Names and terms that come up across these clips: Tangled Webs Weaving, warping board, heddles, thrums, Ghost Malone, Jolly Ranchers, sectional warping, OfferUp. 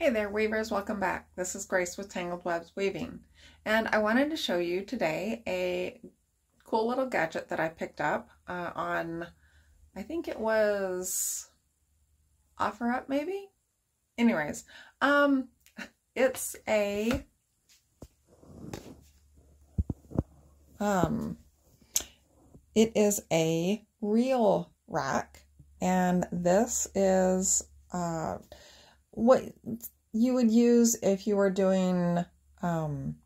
Hey there weavers, welcome back. This is Grace with Tangled Webs Weaving, and I wanted to show you today a cool little gadget that I picked up on, I think it was OfferUp maybe? Anyways, it's a it is a reel rack, and this is what you would use if you were doing a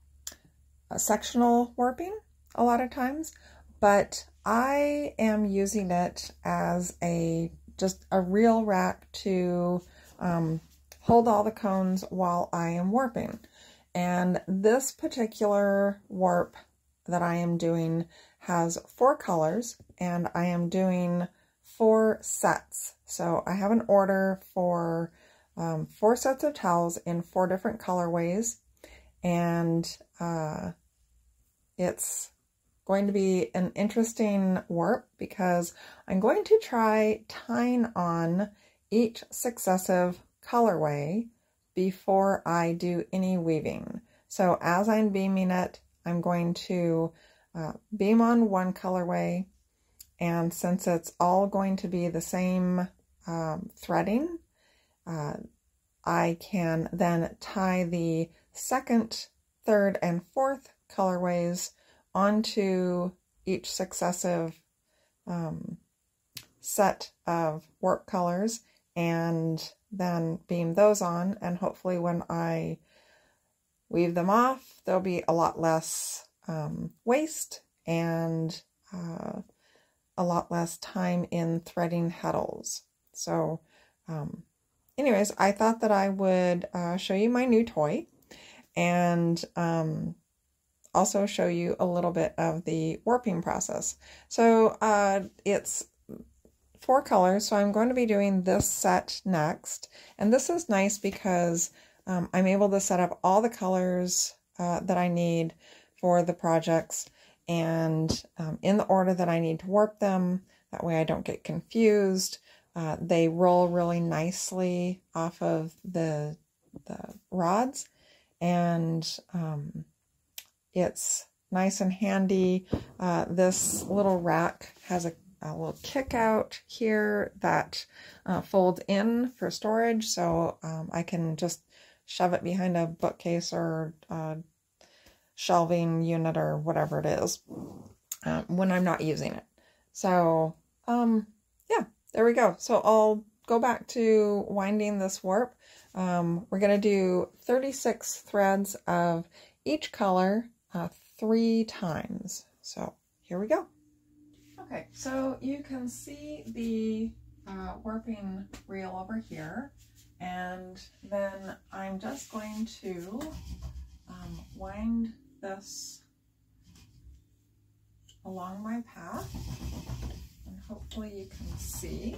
sectional warping a lot of times, but I am using it as just a reel rack to hold all the cones while I am warping. And this particular warp that I am doing has 4 colors, and I am doing 4 sets. So I have an order for 4 sets of towels in 4 different colorways, and it's going to be an interesting warp because I'm going to try tying on each successive colorway before I do any weaving. So as I'm beaming it, I'm going to beam on one colorway, and since it's all going to be the same threading, I can then tie the 2nd, 3rd, and 4th colorways onto each successive set of warp colors and then beam those on, and hopefully when I weave them off there'll be a lot less waste and a lot less time in threading heddles. So anyways, I thought that I would show you my new toy and also show you a little bit of the warping process. So it's 4 colors, so I'm going to be doing this set next, and this is nice because I'm able to set up all the colors that I need for the projects, and in the order that I need to warp them. That way I don't get confused. They roll really nicely off of the rods, and it's nice and handy. This little rack has a little kick out here that folds in for storage, so I can just shove it behind a bookcase or shelving unit or whatever it is when I'm not using it. So yeah, there we go. So I'll go back to winding this warp. We're going to do 36 threads of each color 3 times. So here we go. Okay, so you can see the warping reel over here, and then I'm just going to wind this along my path, and hopefully you can see.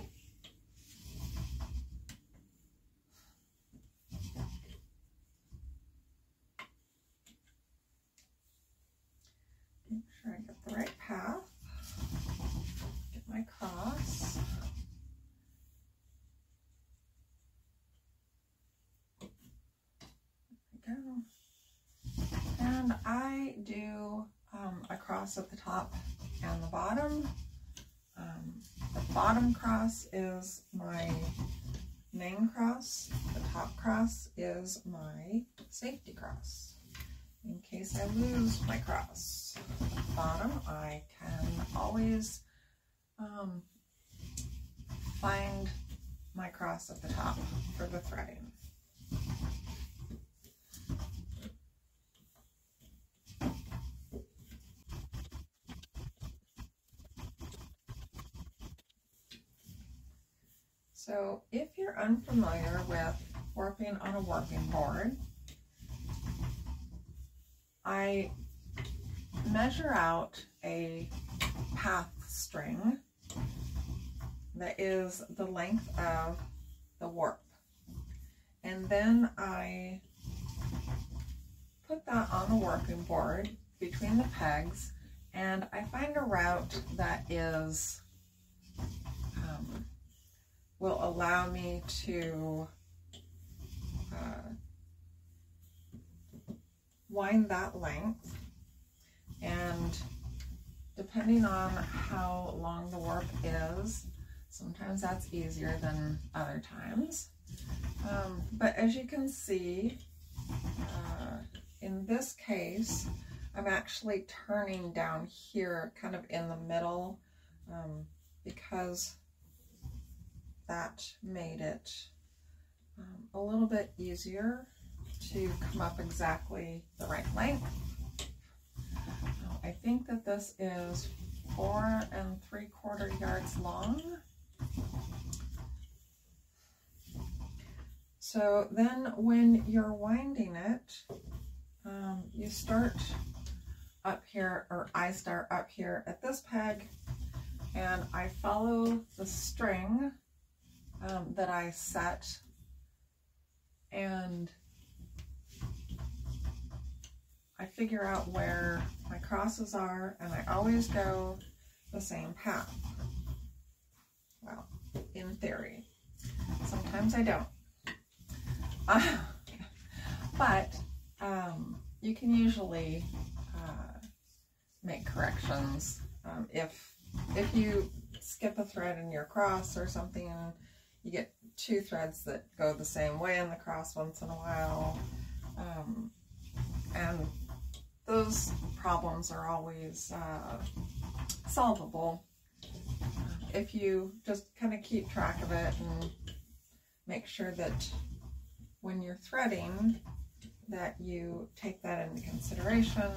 Make sure I get the right path. Cross. There we go. And I do a cross at the top and the bottom. The bottom cross is my main cross. The top cross is my safety cross, in case I lose my cross. At the bottom, I can always find my cross at the top for the threading. So if you're unfamiliar with warping on a warping board, I measure out a path string that is the length of the warp, and then I put that on the warping board between the pegs, and I find a route that is will allow me to wind that length, and depending on how long the warp is, sometimes that's easier than other times. But as you can see, in this case, I'm actually turning down here kind of in the middle, because that made it a little bit easier to come up exactly the right length. I think that this is 4 3/4 yards long. So then when you're winding it, you start up here, or I start up here at this peg, and I follow the string that I set, and I figure out where my crosses are, and I always go the same path. Well, in theory. Sometimes I don't. But you can usually make corrections if you skip a thread in your cross or something, and you get two threads that go the same way in the cross once in a while. And those problems are always solvable if you just kind of keep track of it and make sure that when you're threading that you take that into consideration,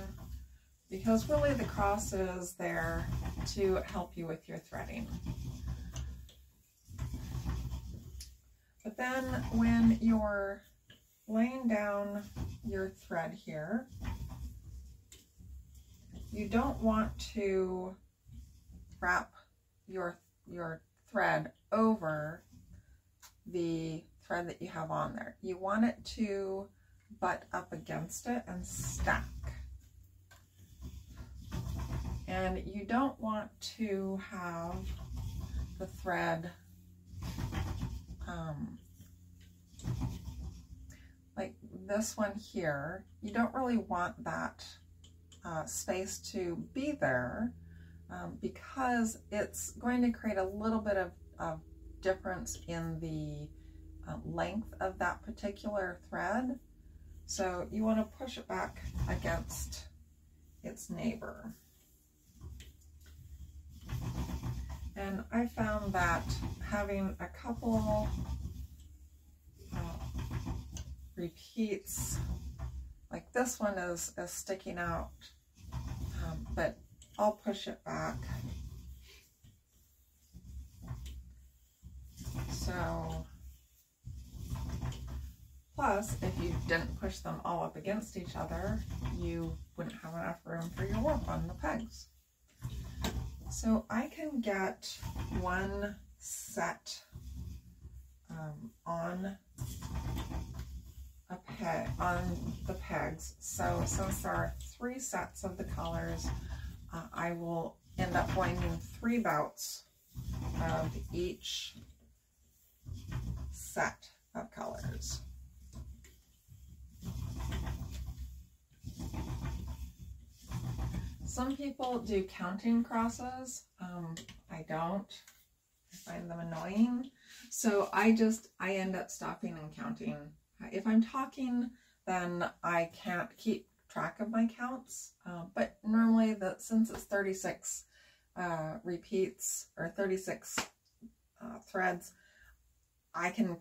because really the cross is there to help you with your threading. But then when you're laying down your thread here, you don't want to wrap your thread over the thread that you have on there. You want it to butt up against it and stack. And you don't want to have the thread like this one here. You don't really want that space to be there, because it's going to create a little bit of difference in the length of that particular thread. So you want to push it back against its neighbor. And I found that having a couple repeats, like this one is sticking out, but I'll push it back. So, plus if you didn't push them all up against each other, you wouldn't have enough room for your warp on the pegs. So I can get one set on the pegs. So since there are 3 sets of the colors, I will end up winding 3 bouts of each set of colors. Some people do counting crosses. I don't. I find them annoying. So I end up stopping and counting. If I'm talking, then I can't keep track of my counts, but normally, since it's 36 repeats or 36 threads, I can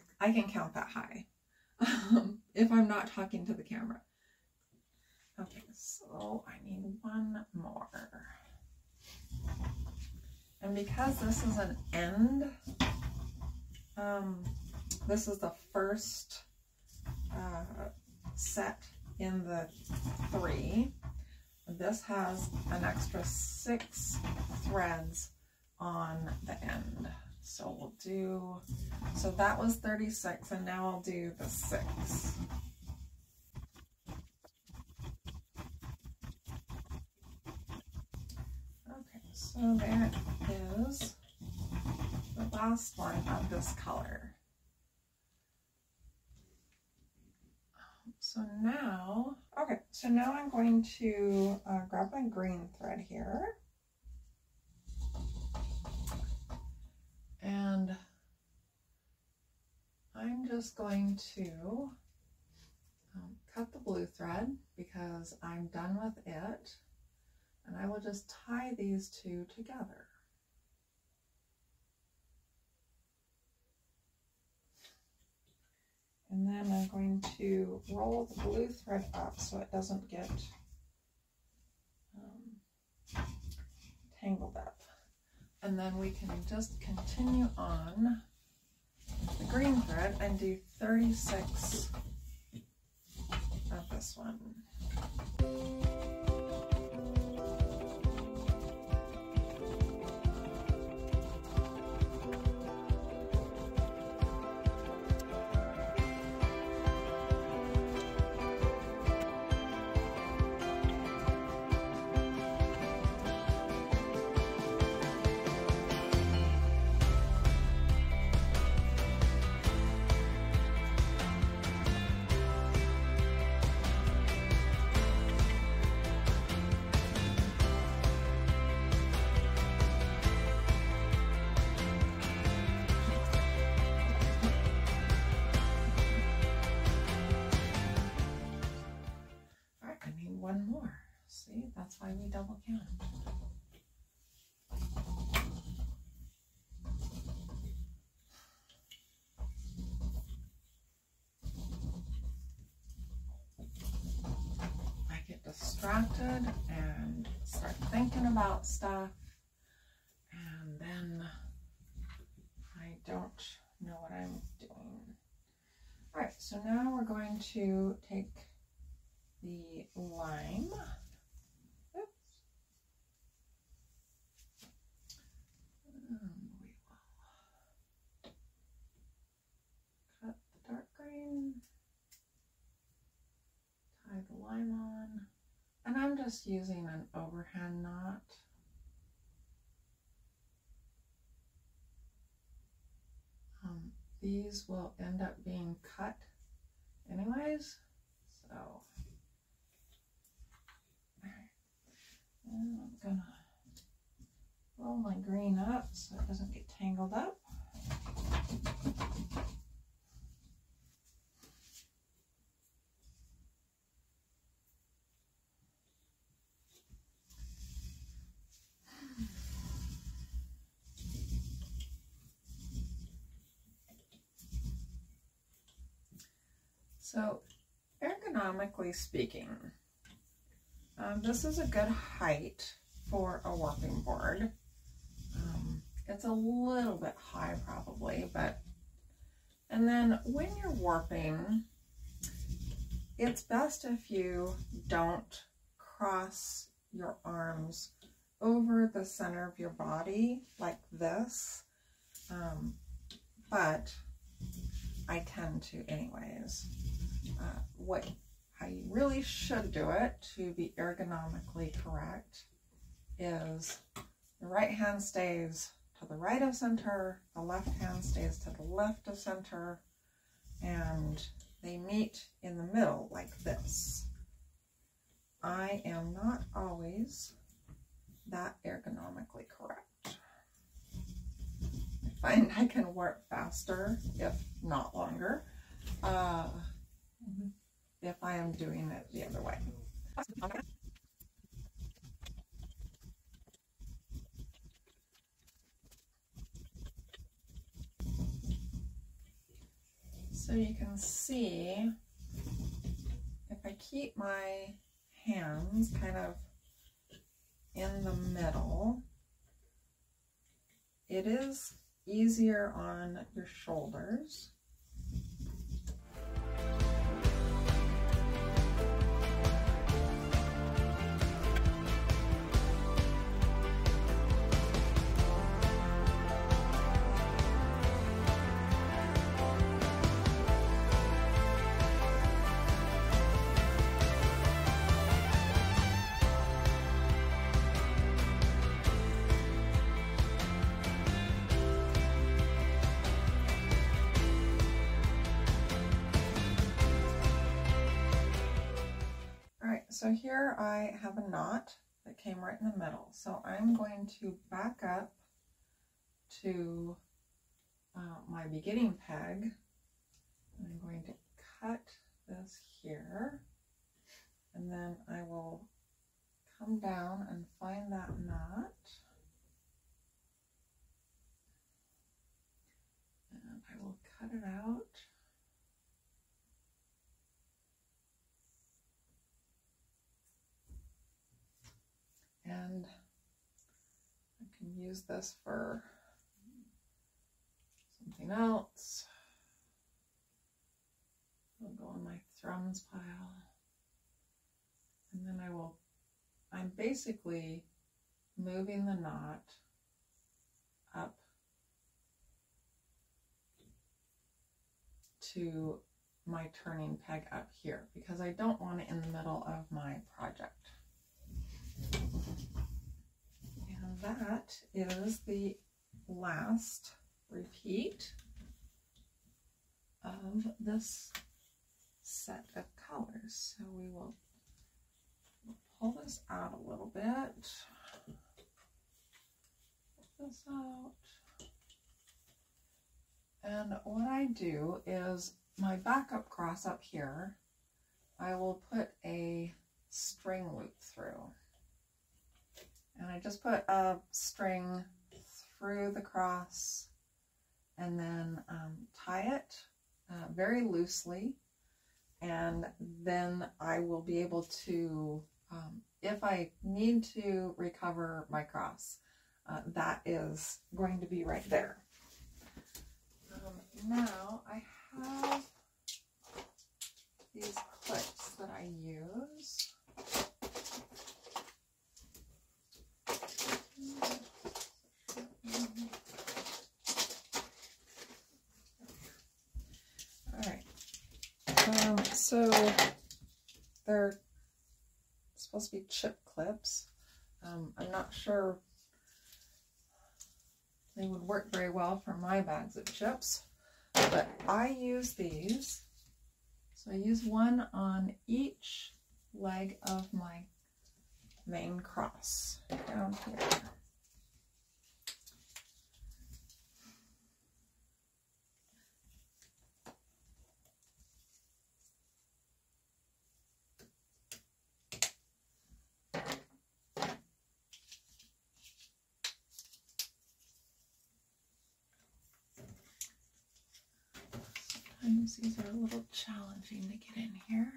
count that high if I'm not talking to the camera. Okay, so I need one more. And because this is an end, this is the first set in the 3. This has an extra 6 threads on the end. So we'll do, so that was 36, and now I'll do the 6. Okay, so there it is, the last one of this color. So now, oh, Okay, so now I'm going to grab my green thread here and I'm just going to cut the blue thread because I'm done with it, and I will just tie these two together. And then I'm going to roll the blue thread up so it doesn't get tangled up. And then we can just continue on the green thread and do 36 of this one. That's why we double count. I get distracted and start thinking about stuff, and then I don't know what I'm doing. All right, so now we're going to take the lime on, and I'm just using an overhand knot. These will end up being cut anyways, so all right. And I'm gonna roll my green up so it doesn't get tangled up. So ergonomically speaking, this is a good height for a warping board. It's a little bit high probably, but, and then when you're warping, it's best if you don't cross your arms over the center of your body like this, but I tend to anyways. How you really should do it to be ergonomically correct is the right hand stays to the right of center, the left hand stays to the left of center, and they meet in the middle like this. I am not always that ergonomically correct. I find I can warp faster, if not longer, if I am doing it the other way. So you can see if I keep my hands kind of in the middle, it is easier on your shoulders. So here I have a knot that came right in the middle. So I'm going to back up to my beginning peg. And I'm going to cut this here, and then I will come down and find that knot. And I will cut it out. And I can use this for something else. I'll go in my thrums pile. And then I'm basically moving the knot up to my turning peg up here, because I don't want it in the middle of my project. And that is the last repeat of this set of colors. So we will pull this out a little bit, pull this out, and what I do is my backup cross up here, I will put a string loop through, and I just put a string through the cross and then tie it very loosely, and then I will be able to if I need to recover my cross, that is going to be right there. Now I have these clips that I use. All right. So they're supposed to be chip clips. I'm not sure they would work very well for my bags of chips, but I use these. So I use one on each leg of my main cross down here. Sometimes these are a little challenging to get in here.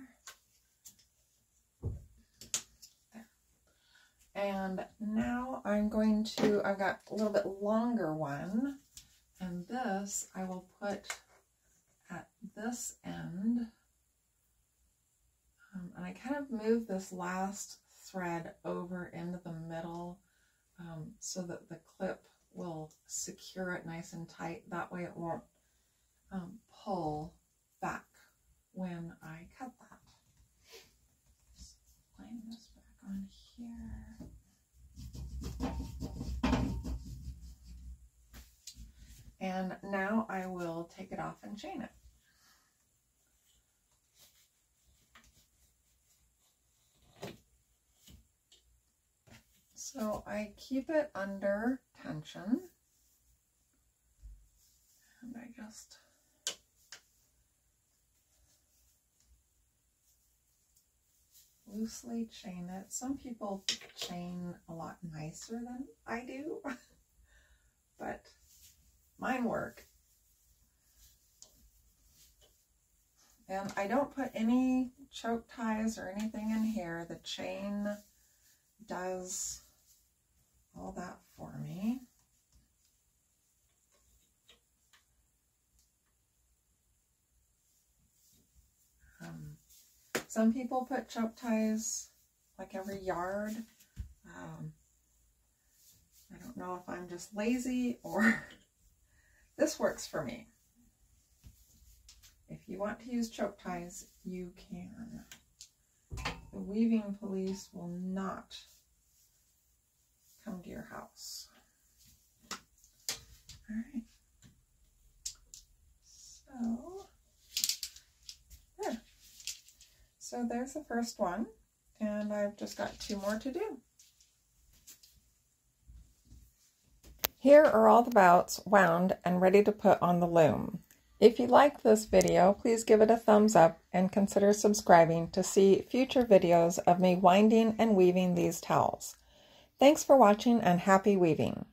There. And now I'm going to, I've got a little bit longer one, and this I will put at this end. And I kind of move this last thread over into the middle so that the clip will secure it nice and tight. That way it won't pull back when I cut that. Just line this back on here. And now I will take it off and chain it. So I keep it under tension, and I just loosely chain it. Some people chain a lot nicer than I do, but mine work. And I don't put any choke ties or anything in here. The chain does all that for me. Some people put choke ties like every yard. I don't know if I'm just lazy or this works for me. If you want to use choke ties, you can. The weaving police will not come to your house. All right. So there's the first one, and I've just got two more to do. Here are all the bouts wound and ready to put on the loom. If you like this video, please give it a thumbs up and consider subscribing to see future videos of me winding and weaving these towels. Thanks for watching and happy weaving!